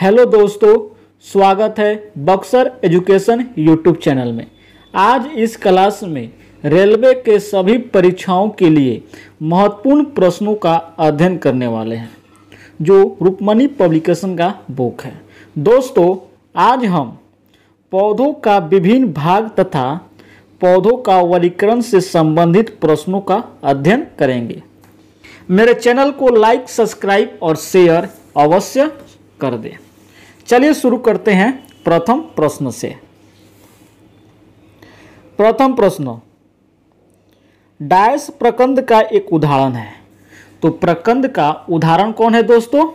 Hello दोस्तों, स्वागत है बक्सर एजुकेशन यूट्यूब चैनल में। आज इस क्लास में रेलवे के सभी परीक्षाओं के लिए महत्वपूर्ण प्रश्नों का अध्ययन करने वाले हैं जो रुक्मणी पब्लिकेशन का बुक है। दोस्तों, आज हम पौधों का विभिन्न भाग तथा पौधों का वर्गीकरण से संबंधित प्रश्नों का अध्ययन करेंगे। मेरे चैनल को लाइक, सब्सक्राइब और शेयर अवश्य कर दें। चलिए शुरू करते हैं प्रथम प्रश्न से। प्रथम प्रश्न डायस प्रकंद का एक उदाहरण है। तो प्रकंद का उदाहरण कौन है दोस्तों?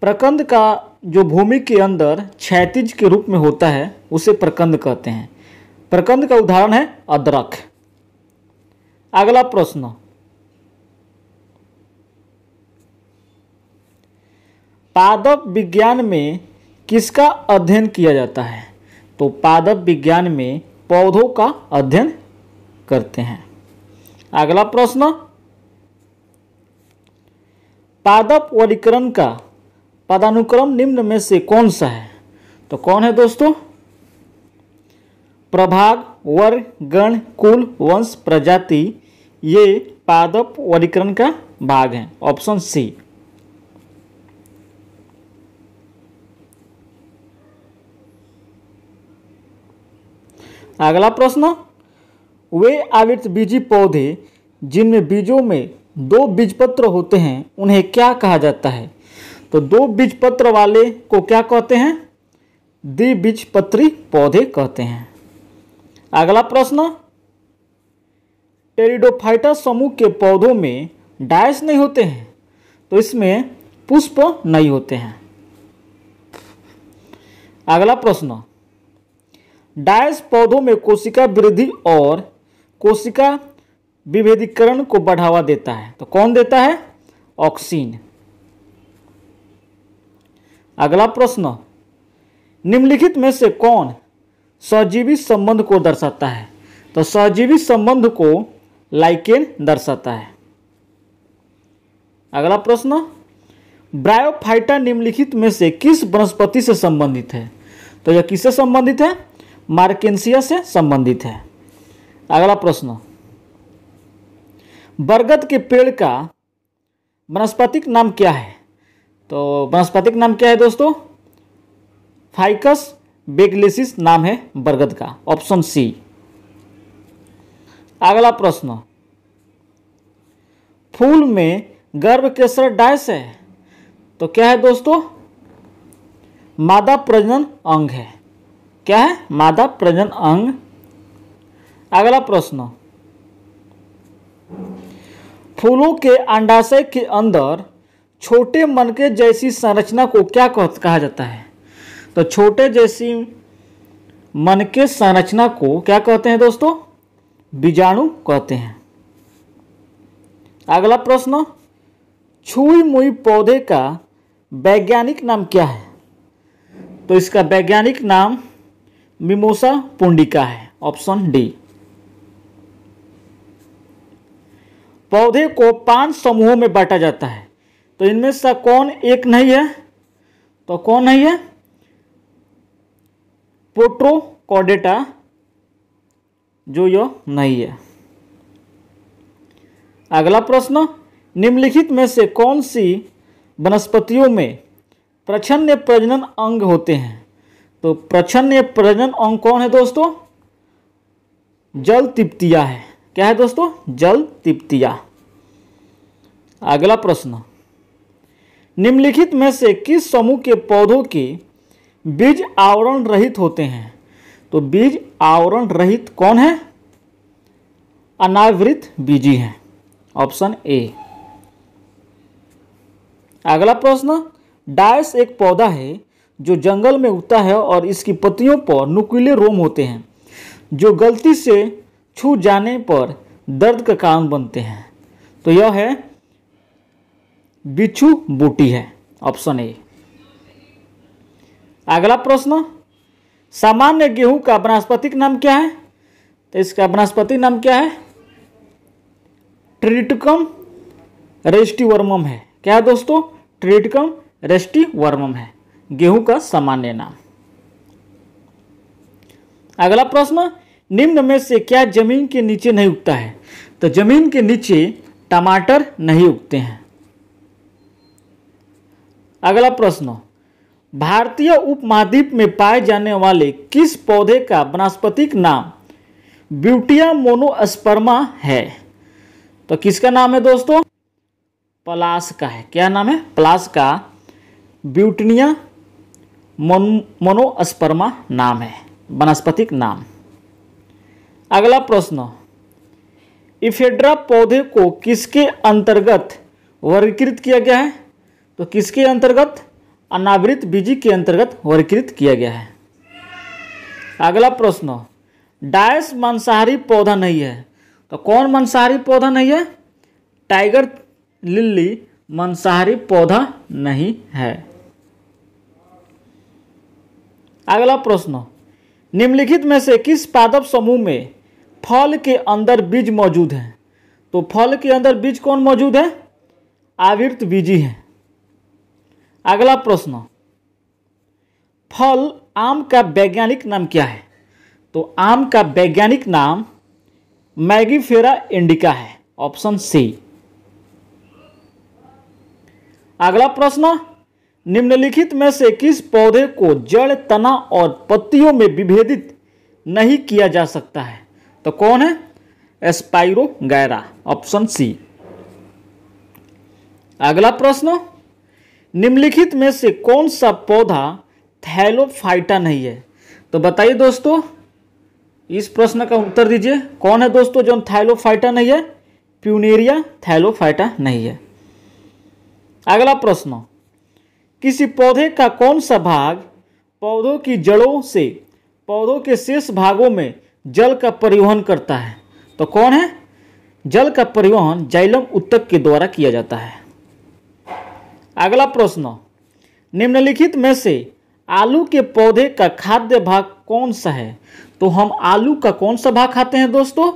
प्रकंद का जो भूमि के अंदर क्षैतिज के रूप में होता है उसे प्रकंद कहते हैं। प्रकंद का उदाहरण है अदरक। अगला प्रश्न, पादप विज्ञान में किसका अध्ययन किया जाता है? तो पादप विज्ञान में पौधों का अध्ययन करते हैं। अगला प्रश्न, पादप वर्गीकरण का पदानुक्रम निम्न में से कौन सा है? तो कौन है दोस्तों? प्रभाग, वर्ग, गण, कुल, वंश, प्रजाति, ये पादप वर्गीकरण का भाग है, ऑप्शन सी। अगला प्रश्न, वे आवृतबीजी पौधे जिनमें बीजों में दो बीजपत्र होते हैं उन्हें क्या कहा जाता है? तो दो बीजपत्र वाले को क्या कहते हैं? द्विबीजपत्री पौधे कहते हैं। अगला प्रश्न, टेरिडोफाइटा समूह के पौधों में डायस नहीं होते हैं तो इसमें पुष्प नहीं होते हैं। अगला प्रश्न, डायस पौधों में कोशिका वृद्धि और कोशिका विभेदीकरण को बढ़ावा देता है। तो कौन देता है? ऑक्सीन। अगला प्रश्न, निम्नलिखित में से कौन सहजीवी संबंध को दर्शाता है? तो सहजीवी संबंध को लाइकेन दर्शाता है। अगला प्रश्न, ब्रायोफाइटा निम्नलिखित में से किस वनस्पति से संबंधित है? तो यह किससे संबंधित है? मार्केंसिया से संबंधित है। अगला प्रश्न, बरगद के पेड़ का वनस्पतिक नाम क्या है? तो वनस्पतिक नाम क्या है दोस्तों? फाइकस बेंगलेसिस नाम है बरगद का, ऑप्शन सी। अगला प्रश्न, फूल में गर्भकेसर डायस है तो क्या है दोस्तों? मादा प्रजनन अंग है। क्या है? मादा प्रजनन अंग। अगला प्रश्न, फूलों के अंडाशय के अंदर छोटे मनके जैसी संरचना को क्या कहा जाता है? तो छोटे जैसी मनके संरचना को क्या कहते हैं दोस्तों? बीजाणु कहते हैं। अगला प्रश्न, छुई मुई पौधे का वैज्ञानिक नाम क्या है? तो इसका वैज्ञानिक नाम मिमोसा पुंडिका है, ऑप्शन डी। पौधे को 5 समूहों में बांटा जाता है तो इनमें से कौन एक नहीं है? तो कौन नहीं है? पोट्रोकॉर्डेटा जो यह नहीं है। अगला प्रश्न, निम्नलिखित में से कौन सी वनस्पतियों में प्रच्छन्न प्रजनन अंग होते हैं? तो प्रच्छन्न प्रजनन अंग कौन है दोस्तों? जल तिपतिया है। क्या है दोस्तों? जल तिपतिया। अगला प्रश्न, निम्नलिखित में से किस समूह के पौधों की बीज आवरण रहित होते हैं? तो बीज आवरण रहित कौन है? अनावृत बीजी है, ऑप्शन ए। अगला प्रश्न, डायस एक पौधा है जो जंगल में उगता है और इसकी पत्तियों पर नुकीले रोम होते हैं जो गलती से छू जाने पर दर्द का कारण बनते हैं। तो यह है बिच्छू बूटी है, ऑप्शन ए। अगला प्रश्न, सामान्य गेहूं का वनस्पतिक नाम क्या है? तो इसका वनस्पतिक नाम क्या है? ट्रिटिकम रेस्टिवर्मम है। क्या है दोस्तों? ट्रिटिकम रेस्टिवर्मम है, गेहूं का सामान्य नाम। अगला प्रश्न, निम्न में से क्या जमीन के नीचे नहीं उगता है? तो जमीन के नीचे टमाटर नहीं उगते हैं। अगला प्रश्न, भारतीय उपमहाद्वीप में पाए जाने वाले किस पौधे का वनस्पतिक नाम ब्यूटिया मोनोस्पर्मा है? तो किसका नाम है दोस्तों? पलाश का है। क्या नाम है? पलाश का ब्यूटनिया मोनोस्पर्मा नाम है, वनस्पतिक नाम। अगला प्रश्न, इफेड्रा पौधे को किसके अंतर्गत वर्गीकृत किया गया है? तो किसके अंतर्गत? अनावृत बीजी के अंतर्गत वर्गीकृत किया गया है। अगला प्रश्न, डायस मांसाहारी पौधा नहीं है, तो कौन मांसाहारी पौधा नहीं है? टाइगर लिली मांसाहारी पौधा नहीं है। अगला प्रश्न, निम्नलिखित में से किस पादप समूह में फल के अंदर बीज मौजूद है? तो फल के अंदर बीज कौन मौजूद है? आवृत बीजी है। अगला प्रश्न, फल आम का वैज्ञानिक नाम क्या है? तो आम का वैज्ञानिक नाम मैंगिफेरा इंडिका है, ऑप्शन सी। अगला प्रश्न, निम्नलिखित में से किस पौधे को जड़, तना और पत्तियों में विभेदित नहीं किया जा सकता है? तो कौन है? Spirogyra, option C. अगला प्रश्न, निम्नलिखित में से कौन सा पौधा थैलोफाइटा नहीं है? तो बताइए दोस्तों, इस प्रश्न का उत्तर दीजिए। कौन है दोस्तों जो थैलोफाइटा नहीं है? प्यूनेरिया थैलोफाइटा नहीं है। अगला प्रश्न, किसी पौधे का कौन सा भाग पौधों की जड़ों से पौधों के शेष भागों में जल का परिवहन करता है? तो कौन है? जल का परिवहन जाइलम उत्तक के द्वारा किया जाता है। अगला प्रश्न, निम्नलिखित में से आलू के पौधे का खाद्य भाग कौन सा है? तो हम आलू का कौन सा भाग खाते हैं दोस्तों?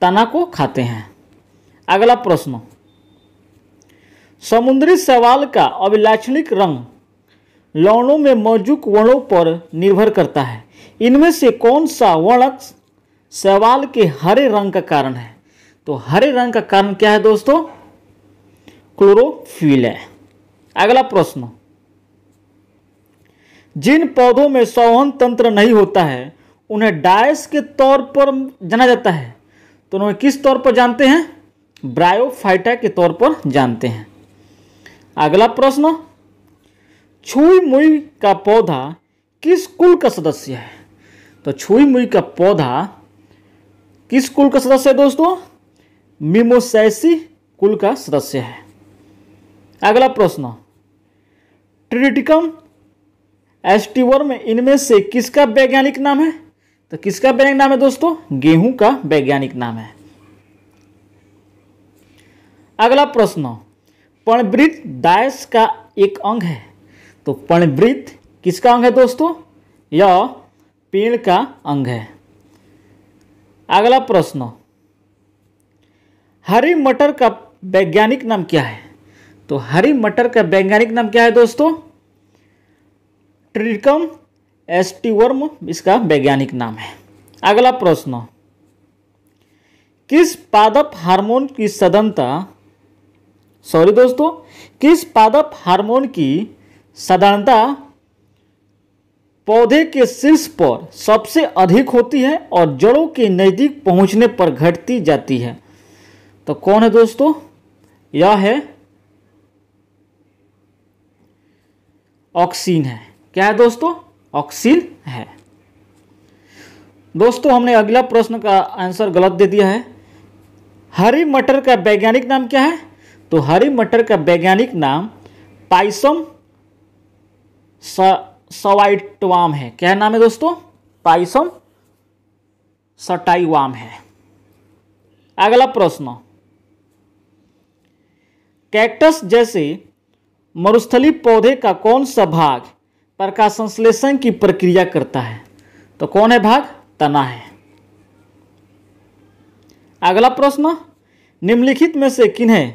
तना को खाते हैं। अगला प्रश्न, समुद्री शैवाल का अभिलाक्षणिक रंग लवणों में मौजूद वर्णों पर निर्भर करता है, इनमें से कौन सा वर्णक शैवाल के हरे रंग का कारण है? तो हरे रंग का कारण क्या है दोस्तों? क्लोरोफिल है। अगला प्रश्न, जिन पौधों में संवहन तंत्र नहीं होता है उन्हें डायस के तौर पर जाना जाता है, तो उन्हें किस तौर पर जानते हैं? ब्रायोफाइटा के तौर पर जानते हैं। अगला प्रश्न, छुई मुई का पौधा किस कुल का सदस्य है? तो छुई मुई का पौधा किस कुल का सदस्य है दोस्तों? मिमोसैसी कुल का सदस्य है। अगला प्रश्न, ट्रिटिकम एस्टिवम इनमें से किसका वैज्ञानिक नाम है? तो किसका वैज्ञानिक नाम है दोस्तों? गेहूं का वैज्ञानिक नाम है। अगला प्रश्न, पर्णवृत्त डायस का एक अंग है, तो पर्णवृत्त किसका अंग है दोस्तों? यह पेड़ का अंग है। अगला प्रश्न, हरी मटर का वैज्ञानिक नाम क्या है? तो हरी मटर का वैज्ञानिक नाम क्या है दोस्तों? ट्रिटिकम एस्टिवम इसका वैज्ञानिक नाम है। अगला प्रश्न, किस पादप हार्मोन की साधारणता पौधे के शीर्ष पर सबसे अधिक होती है और जड़ों के नजदीक पहुंचने पर घटती जाती है? तो कौन है दोस्तों? यह है ऑक्सिन है। क्या है दोस्तों? ऑक्सिन है। दोस्तों, हमने अगला प्रश्न का आंसर गलत दे दिया है। हरी मटर का वैज्ञानिक नाम क्या है? तो हरी मटर का वैज्ञानिक नाम पाइसम सटाइवाम है। क्या नाम है दोस्तों? पाइसम सटाइवाम है। अगला प्रश्न, कैक्टस जैसे मरुस्थली पौधे का कौन सा भाग प्रकाश संश्लेषण की प्रक्रिया करता है? तो कौन है भाग? तना है। अगला प्रश्न, निम्नलिखित में से किन्हें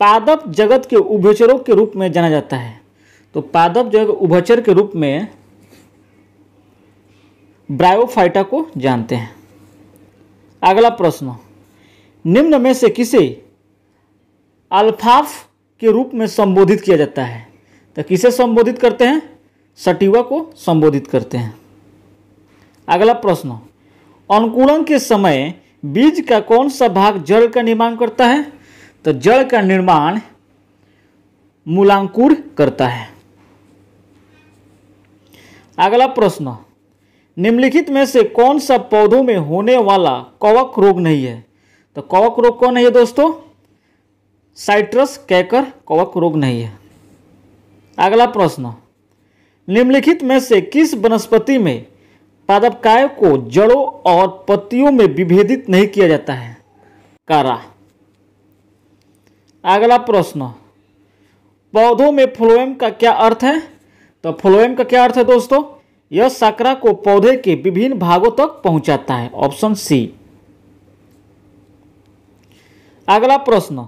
पादप जगत के उभयचरों के रूप में जाना जाता है? तो पादप जो है उभचर के रूप में ब्रायोफाइटा को जानते हैं। अगला प्रश्न, निम्न में से किसे अल्फाफ के रूप में संबोधित किया जाता है? तो किसे संबोधित करते हैं? सटिवा को संबोधित करते हैं। अगला प्रश्न, अंकुरण के समय बीज का कौन सा भाग जड़ का निर्माण करता है? तो जड़ का निर्माण मूलांकुर करता है। अगला प्रश्न, निम्नलिखित में से कौन सा पौधों में होने वाला कवक रोग नहीं है? तो कवक रोग कौन है दोस्तों? साइट्रस कैकर कवक रोग नहीं है। अगला प्रश्न, निम्नलिखित में से किस वनस्पति में पादपकाय को जड़ों और पत्तियों में विभेदित नहीं किया जाता है? कारा। अगला प्रश्न, पौधों में फ्लोएम का क्या अर्थ है? तो फ्लोएम का क्या अर्थ है दोस्तों? यह साकरा को पौधे के विभिन्न भागों तक पहुंचाता है, ऑप्शन सी। अगला प्रश्न,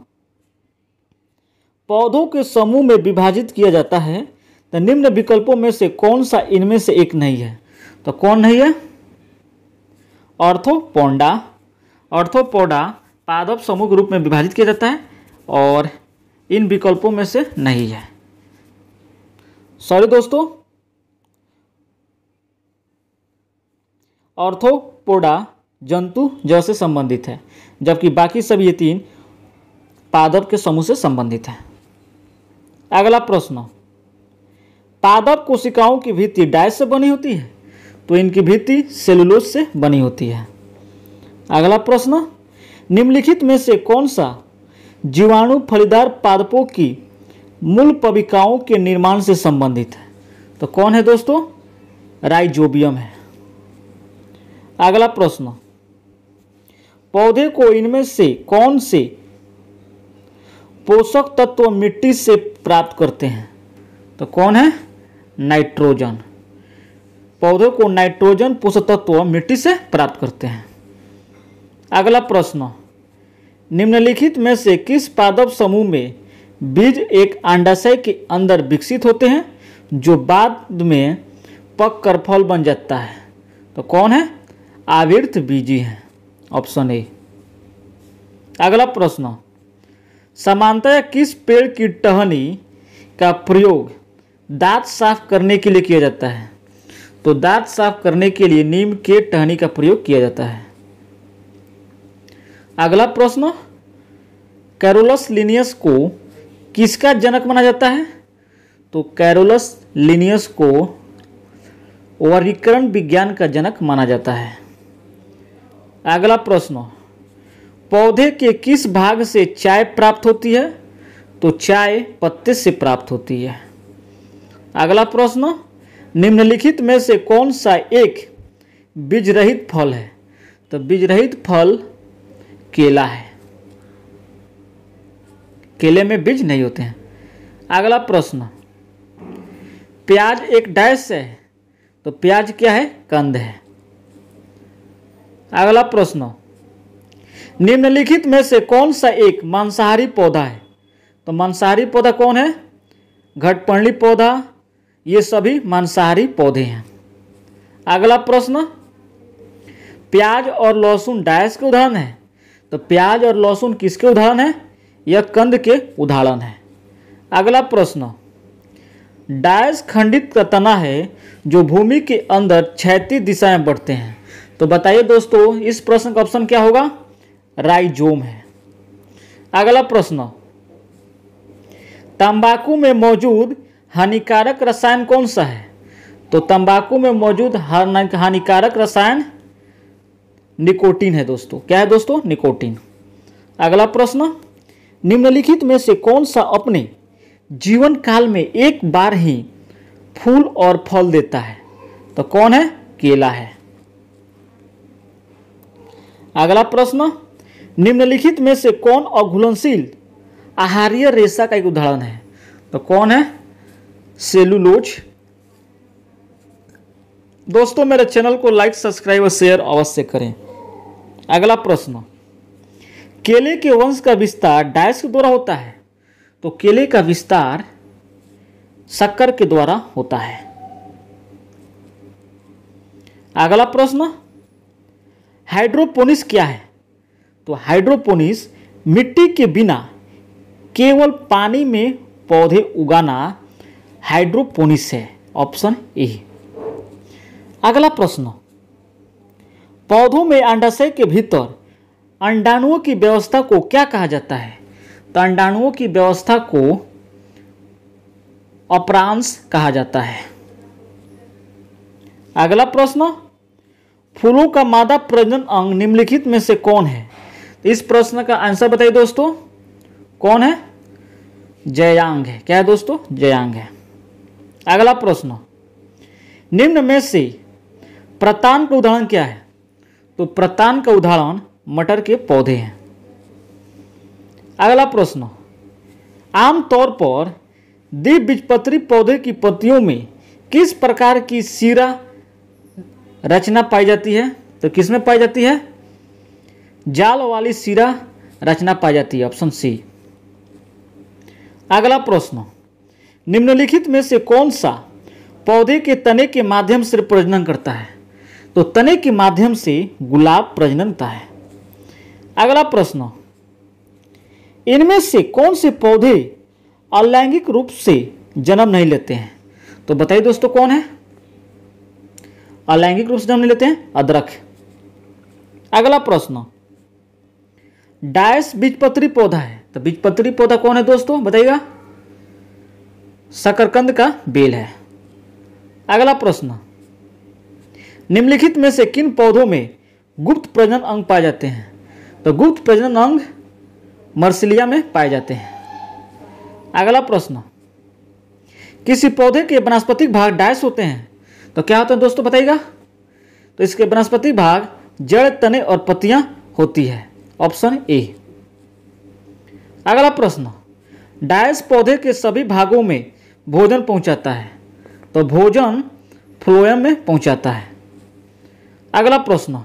पौधों के समूह में विभाजित किया जाता है तो निम्न विकल्पों में से कौन सा इनमें से एक नहीं है? तो कौन नहीं है? ऑर्थोपोडा। ऑर्थोपोडा पादप समूह के रूप में विभाजित किया जाता है और इन विकल्पों में से नहीं है। सॉरी दोस्तों, ऑर्थोपोडा जंतु जड़ से संबंधित है, जबकि बाकी सभी ये तीन पादप के समूह से संबंधित है। अगला प्रश्न, पादप कोशिकाओं की भित्ति डाई से बनी होती है तो इनकी भित्ति सेलुलोज से बनी होती है। अगला प्रश्न, निम्नलिखित में से कौन सा जीवाणु फलीदार पादपों की मूल पविकाओं के निर्माण से संबंधित है? तो कौन है दोस्तों? राइजोबियम है। अगला प्रश्न, पौधे को इनमें से कौन से पोषक तत्व मिट्टी से प्राप्त करते हैं? तो कौन है? नाइट्रोजन। पौधों को नाइट्रोजन पोषक तत्व मिट्टी से प्राप्त करते हैं। अगला प्रश्न, निम्नलिखित में से किस पादप समूह में बीज एक अंडाशय के अंदर विकसित होते हैं जो बाद में पककर फल बन जाता है? तो कौन है? आवृत बीजी है, ऑप्शन ए। अगला प्रश्न, सामान्यतः किस पेड़ की टहनी का प्रयोग दांत साफ करने के लिए किया जाता है? तो दांत साफ करने के लिए नीम के टहनी का प्रयोग किया जाता है। अगला प्रश्न, कैरोलस लिनियस को किसका जनक माना जाता है? तो कैरोलस लिनियस को वर्गीकरण विज्ञान का जनक माना जाता है। अगला प्रश्न, पौधे के किस भाग से चाय प्राप्त होती है? तो चाय पत्ते से प्राप्त होती है। अगला प्रश्न, निम्नलिखित में से कौन सा एक बीजरहित फल है? तो बीजरहित फल केला है, केले में बीज नहीं होते हैं। अगला प्रश्न, प्याज एक डाइस है तो प्याज क्या है? कंद है। अगला प्रश्न, निम्नलिखित में से कौन सा एक मांसाहारी पौधा है? तो मांसाहारी पौधा कौन है? घटपर्णी पौधा, ये सभी मांसाहारी पौधे हैं। अगला प्रश्न, प्याज और लहसुन डाइस के उदाहरण है तो प्याज और लहसुन किसके उदाहरण है? यह कंद के उदाहरण है। अगला प्रश्न, डाइस खंडित का तना है जो भूमि के अंदर क्षैतिज दिशा में बढ़ते हैं। तो बताइए दोस्तों, इस प्रश्न का ऑप्शन क्या होगा? राइजोम है। अगला प्रश्न, तंबाकू में मौजूद हानिकारक रसायन कौन सा है? तो तंबाकू में मौजूद हानिकारक रसायन निकोटीन है दोस्तों। क्या है दोस्तों? निकोटीन। अगला प्रश्न, निम्नलिखित में से कौन सा अपने जीवन काल में एक बार ही फूल और फल देता है? तो कौन है? केला है। अगला प्रश्न, निम्नलिखित में से कौन अघुलनशील आहारीय रेशा का एक उदाहरण है? तो कौन है? सेलुलोज। दोस्तों, मेरे चैनल को लाइक, सब्सक्राइब और शेयर अवश्य करें। अगला प्रश्न, केले के वंश का विस्तार डाइस के द्वारा होता है तो केले का विस्तार शक्कर के द्वारा होता है। अगला प्रश्न, हाइड्रोपोनिक्स क्या है? तो हाइड्रोपोनिक्स मिट्टी के बिना केवल पानी में पौधे उगाना हाइड्रोपोनिक्स है, ऑप्शन ए। अगला प्रश्न, पौधों में अंडाशय के भीतर अंडाणुओं की व्यवस्था को क्या कहा जाता है? तो अंडाणुओं की व्यवस्था को अपरांश कहा जाता है। अगला प्रश्न, फूलों का मादा प्रजनन अंग निम्नलिखित में से कौन है? तो इस प्रश्न का आंसर बताइए दोस्तों, कौन है? जयांग है। क्या है दोस्तों? जयांग है। अगला प्रश्न, निम्न में से प्रतान का उदाहरण क्या है? तो प्रतान का उदाहरण मटर के पौधे हैं। अगला प्रश्न, आमतौर पर द्विबीजपत्री पौधे की पत्तियों में किस प्रकार की सीरा रचना पाई जाती है? तो किसमें पाई जाती है? जाल वाली सीरा रचना पाई जाती है, ऑप्शन सी। अगला प्रश्न, निम्नलिखित में से कौन सा पौधे के तने के माध्यम से प्रजनन करता है? तो तने के माध्यम से गुलाब प्रजनन करता है। अगला प्रश्न, इनमें से कौन से पौधे अलैंगिक रूप से जन्म नहीं लेते हैं? तो बताइए दोस्तों, कौन है अलैंगिक रूप से जन्म नहीं लेते हैं? अदरक। अगला प्रश्न, डायस बीजपत्री पौधा है, तो बीजपत्री पौधा कौन है दोस्तों? बताइएगा, शकरकंद का बेल है। अगला प्रश्न, निम्नलिखित में से किन पौधों में गुप्त प्रजनन अंग पाए जाते हैं? तो गुप्त प्रजनन अंग मर्सिलिया में पाए जाते हैं। अगला प्रश्न, किसी पौधे के वनस्पतिक भाग डायस होते हैं, तो क्या होता है दोस्तों? बताइएगा, तो इसके वनस्पतिक भाग जड़, तने और पत्तियां होती है, ऑप्शन ए। अगला प्रश्न, डायस पौधे के सभी भागों में भोजन पहुंचाता है, तो भोजन फ्लोएम में पहुंचाता है। अगला प्रश्न,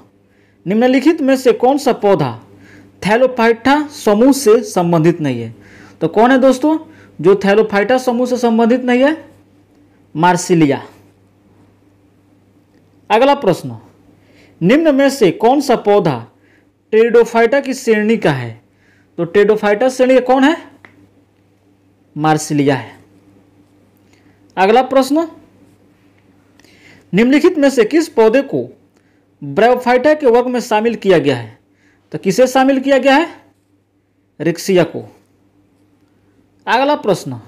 निम्नलिखित में से कौन सा पौधा थैलोफाइटा समूह से संबंधित नहीं है? तो कौन है दोस्तों जो थैलोफाइटा समूह से संबंधित नहीं है? मार्सिलिया। अगला प्रश्न, निम्न में से कौन सा पौधा टेरिडोफाइटा की श्रेणी का है? तो टेरिडोफाइटा श्रेणी कौन है? मार्सिलिया है। अगला प्रश्न, निम्नलिखित में से किस पौधे को ब्रायोफाइटा के वर्ग में शामिल किया गया है? तो किसे शामिल किया गया है? रिक्सिया को। अगला प्रश्न,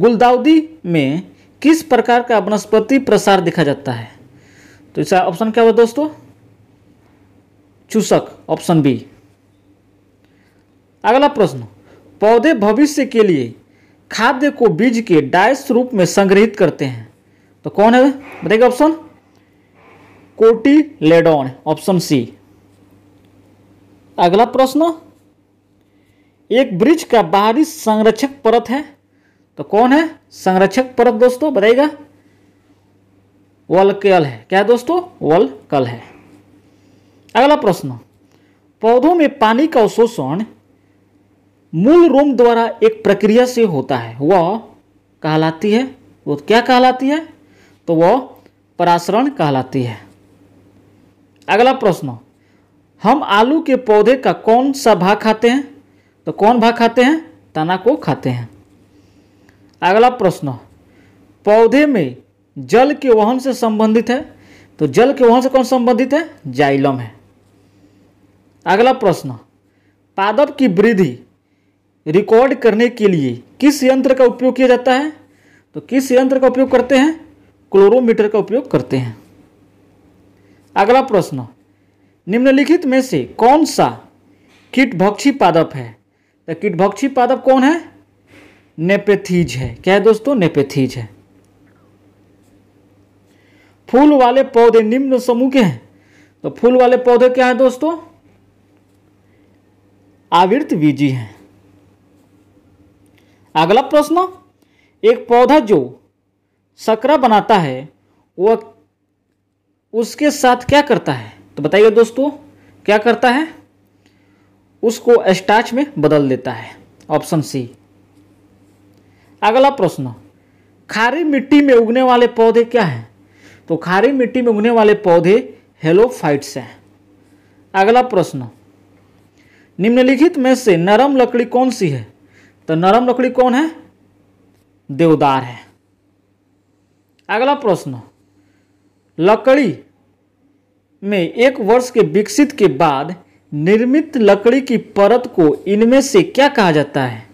गुलदाउदी में किस प्रकार का वनस्पति प्रसार देखा जाता है? तो इसका ऑप्शन क्या हुआ दोस्तों? चूसक, ऑप्शन बी। अगला प्रश्न, पौधे भविष्य के लिए खाद्य को बीज के डाइस रूप में संग्रहित करते हैं, तो कौन है? बताइए ऑप्शन, कोटिलेडॉन, ऑप्शन सी। अगला प्रश्न, एक वृक्ष का बाहरी संरक्षक परत है, तो कौन है संरक्षक परत दोस्तों? बताइएगा, वलकल है। क्या है दोस्तों? वलकल है। अगला प्रश्न, पौधों में पानी का अवशोषण मूल रोम द्वारा एक प्रक्रिया से होता है, वह कहलाती है, वो क्या कहलाती है? तो वह परासरण कहलाती है। अगला प्रश्न, हम आलू के पौधे का कौन सा भाग खाते हैं? तो कौन भाग खाते हैं? तना को खाते हैं। अगला प्रश्न, पौधे में जल के वहन से संबंधित है, तो जल के वहन से कौन संबंधित है? जाइलम है। अगला प्रश्न, पादप की वृद्धि रिकॉर्ड करने के लिए किस यंत्र का उपयोग किया जाता है? तो किस यंत्र का उपयोग करते हैं? क्लोरोमीटर का उपयोग करते हैं। अगला प्रश्न, निम्नलिखित में से कौन सा कीटभक्षी पादप है? तो कीटभक्षी पादप कौन है? नेपेथीज है। क्या है दोस्तों? नेपेथीज है। फूल वाले पौधे निम्न समूह के हैं, तो फूल वाले पौधे क्या है दोस्तों? आवृतबीजी हैं। अगला प्रश्न, एक पौधा जो शकरा बनाता है वह उसके साथ क्या करता है? तो बताइए दोस्तों, क्या करता है? उसको स्टार्च में बदल देता है, ऑप्शन सी। अगला प्रश्न, खारी मिट्टी में उगने वाले पौधे क्या हैं? तो खारी मिट्टी में उगने वाले पौधे हेलोफाइट्स हैं। अगला प्रश्न, निम्नलिखित में से नरम लकड़ी कौन सी है? तो नरम लकड़ी कौन है? देवदार है। अगला प्रश्न, लकड़ी में एक वर्ष के विकसित के बाद निर्मित लकड़ी की परत को इनमें से क्या कहा जाता है?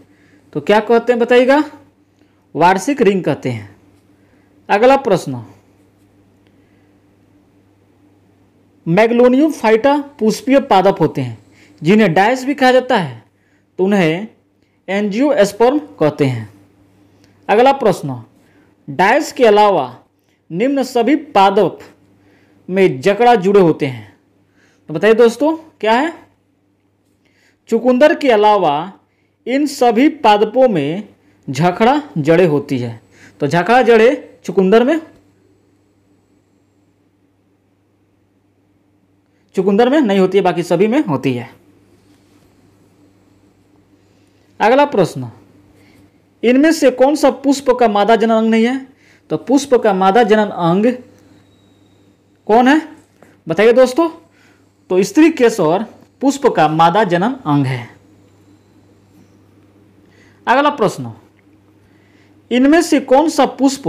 तो क्या कहते हैं बताइएगा? वार्षिक रिंग कहते हैं। अगला प्रश्न, मैग्नोलियोफाइटा पुष्पीय पादप होते हैं जिन्हें डाइस भी कहा जाता है, तो उन्हें एंजियोस्पर्म कहते हैं। अगला प्रश्न, डाइस के अलावा निम्न सभी पादप में जकड़ा जुड़े होते हैं, तो बताइए दोस्तों क्या है? चुकंदर के अलावा इन सभी पादपों में झखड़ा जड़े होती है, तो झखड़ा जड़े चुकंदर में नहीं होती है, बाकी सभी में होती है। अगला प्रश्न, इनमें से कौन सा पुष्प का मादा जनन अंग नहीं है? तो पुष्प का मादा जनन अंग कौन है बताइए दोस्तों? तो स्त्री केसर पुष्प का मादा जनन अंग है। अगला प्रश्न, इनमें से कौन सा पुष्प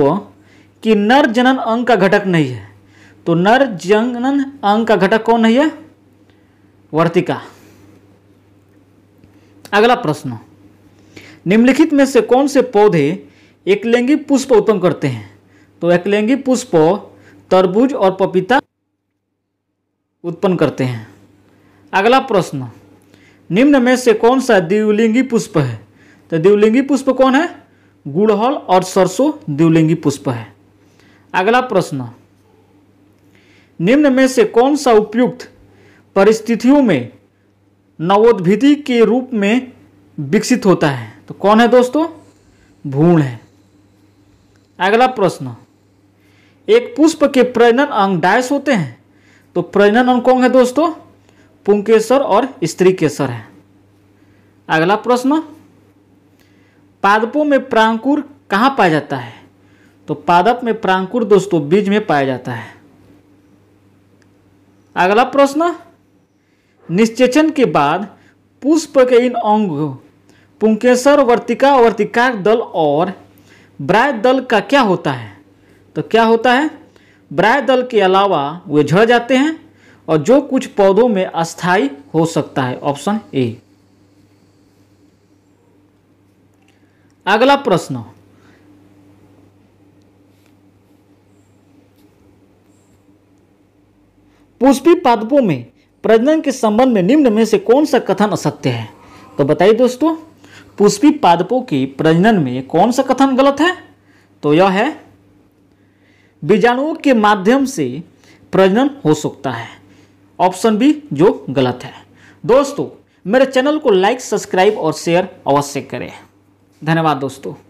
की नर जनन अंग का घटक नहीं है? तो नर जनन अंग का घटक कौन नहीं है? वर्तिका। अगला प्रश्न, निम्नलिखित में से कौन से पौधे एकलिंगी पुष्प उत्पन्न करते हैं? तो एकलिंगी पुष्प तरबूज और पपीता उत्पन्न करते हैं। अगला प्रश्न, निम्न में से कौन सा द्विलिंगी पुष्प है? तो द्विलिंगी पुष्प कौन है? गुड़हल और सरसों द्विलिंगी पुष्प है। अगला प्रश्न, निम्न में से कौन सा उपयुक्त परिस्थितियों में नवोद्भिदी के रूप में विकसित होता है? तो कौन है दोस्तों? भ्रूण है। अगला प्रश्न, एक पुष्प के प्रजनन अंग डाइस होते हैं, तो प्रजनन अंग कौन है दोस्तों? पुंकेसर और स्त्री केसर है। अगला प्रश्न, पादपों में प्रांकुर कहाँ पाया जाता है? तो पादप में प्रांकुर दोस्तों बीज में पाया जाता है। अगला प्रश्न, निषेचन के बाद पुष्प के इन अंगों पुंकेसर, वर्तिका, वर्तिका दल और ब्राय दल का क्या होता है? तो क्या होता है? ब्राय दल के अलावा वे झड़ जाते हैं और जो कुछ पौधों में अस्थायी हो सकता है, ऑप्शन ए। अगला प्रश्न, पुष्पी पादपों में प्रजनन के संबंध में निम्न में से कौन सा कथन असत्य है? तो बताइए दोस्तों, पुष्पी पादपों के प्रजनन में कौन सा कथन गलत है? तो यह है, बीजाणुओं के माध्यम से प्रजनन हो सकता है, ऑप्शन बी जो गलत है। दोस्तों, मेरे चैनल को लाइक, सब्सक्राइब और शेयर अवश्य करें। धन्यवाद दोस्तों।